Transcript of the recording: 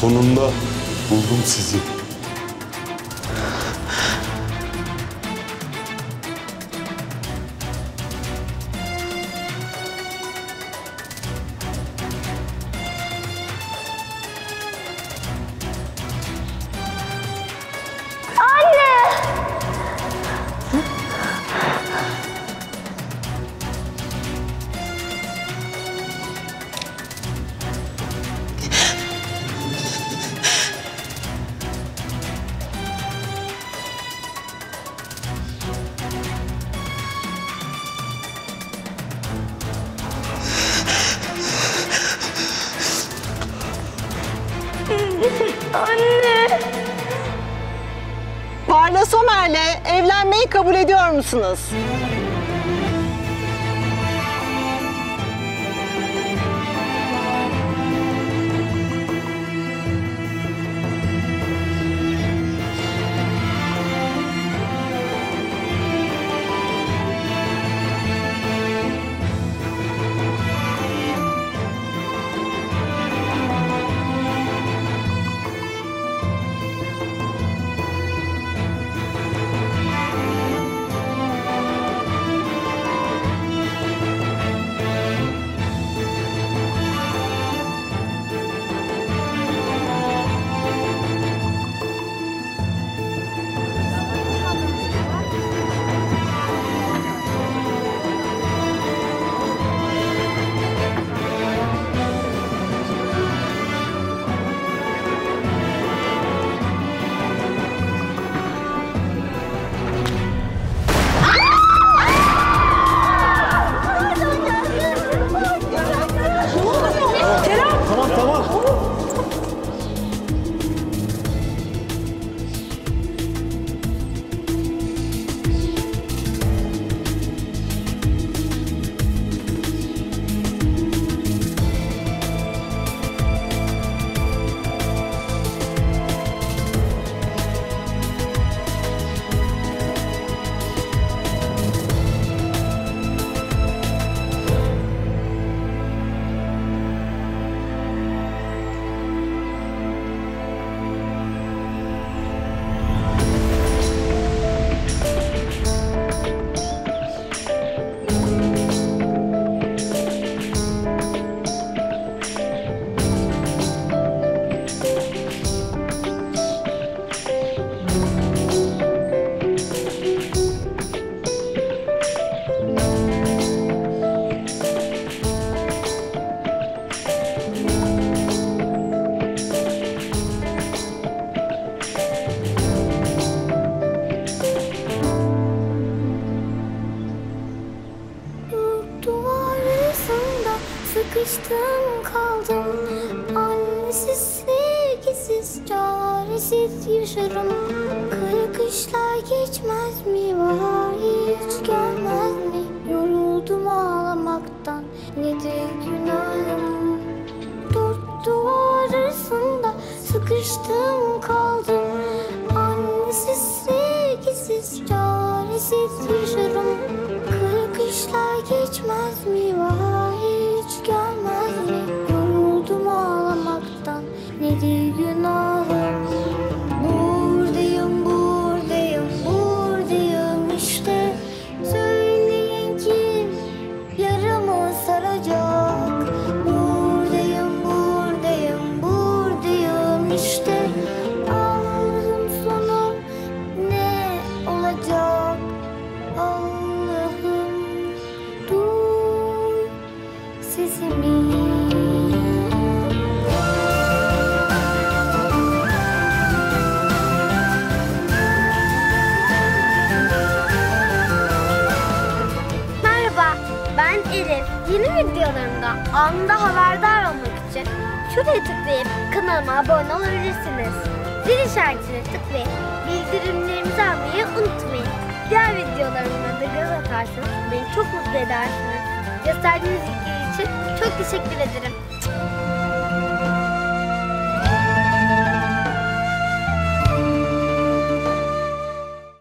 Sonunda buldum sizi. Anne! Barlas Ömer'le evlenmeyi kabul ediyor musunuz? Sıkıştım kaldım, annesiz, sevgisiz, çaresiz yaşarım. Kara kışlar geçmez mi, bahar hiç gelmez mi? Yoruldum ağlamaktan, nedir günahım? Dört duvar arasında sıkıştım kaldım, annesiz, sevgisiz, çaresiz yaşarım. Kara kışlar geçmez mi, bahar hiç gelmez mi? Yoruldum ağlamaktan, nedir günahım? Buradayım, buradayım, buradayım işte. Söyleyin kim yaramı saracak? Buradayım, buradayım, buradayım işte. Ağlarım sonu ne olacak? Allah'ım duy sesimi. Merhaba, ben Elif. Yeni videolarımda anında haberdar olmak için şuraya tıklayıp kanalıma abone olabilirsiniz. Zil işaretine tıklayıp bildirimlerimizi almayı unutmayın. Diğer videolarımda da göz atarsanız beni çok mutlu edersiniz. Gösterdiğiniz ilgi için çok teşekkür ederim.